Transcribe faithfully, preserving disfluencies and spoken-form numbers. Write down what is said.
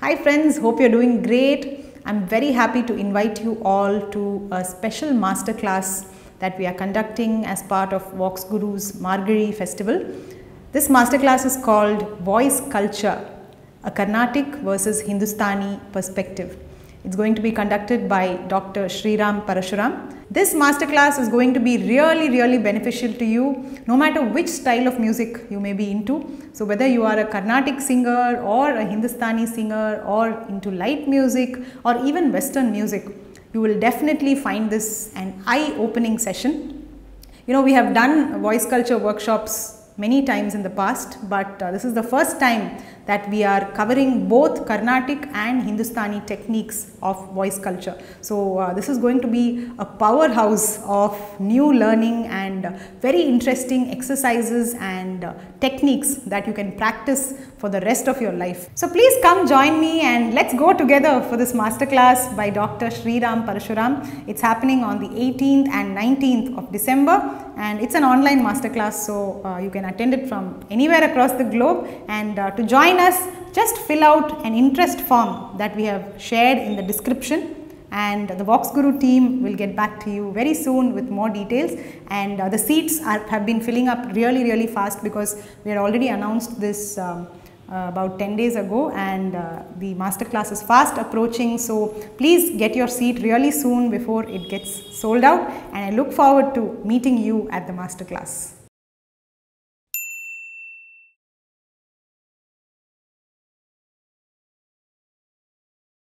Hi friends, hope you're doing great. I'm very happy to invite you all to a special masterclass that we are conducting as part of Vox Guru's Margari Festival. This masterclass is called Voice Culture, a Carnatic versus Hindustani perspective. It's going to be conducted by Doctor Sriram Parasuram. This masterclass is going to be really, really beneficial to you, no matter which style of music you may be into. So whether you are a Carnatic singer or a Hindustani singer or into light music or even Western music, you will definitely find this an eye-opening session. You know, we have done voice culture workshops many times in the past, but uh, this is the first time that we are covering both Carnatic and Hindustani techniques of voice culture. So uh, this is going to be a powerhouse of new learning and uh, very interesting exercises and uh, techniques that you can practice for the rest of your life. So please come join me and let's go together for this masterclass by Doctor Sriram Parasuram. It's happening on the eighteenth and nineteenth of December. And it's an online masterclass, so uh, you can attend it from anywhere across the globe. And uh, to join us, just fill out an interest form that we have shared in the description. And the Vox Guru team will get back to you very soon with more details. And uh, the seats are, have been filling up really, really fast because we had already announced this um, uh, about ten days ago. And uh, the masterclass is fast approaching. So please get your seat really soon before it gets sold out, and I look forward to meeting you at the masterclass.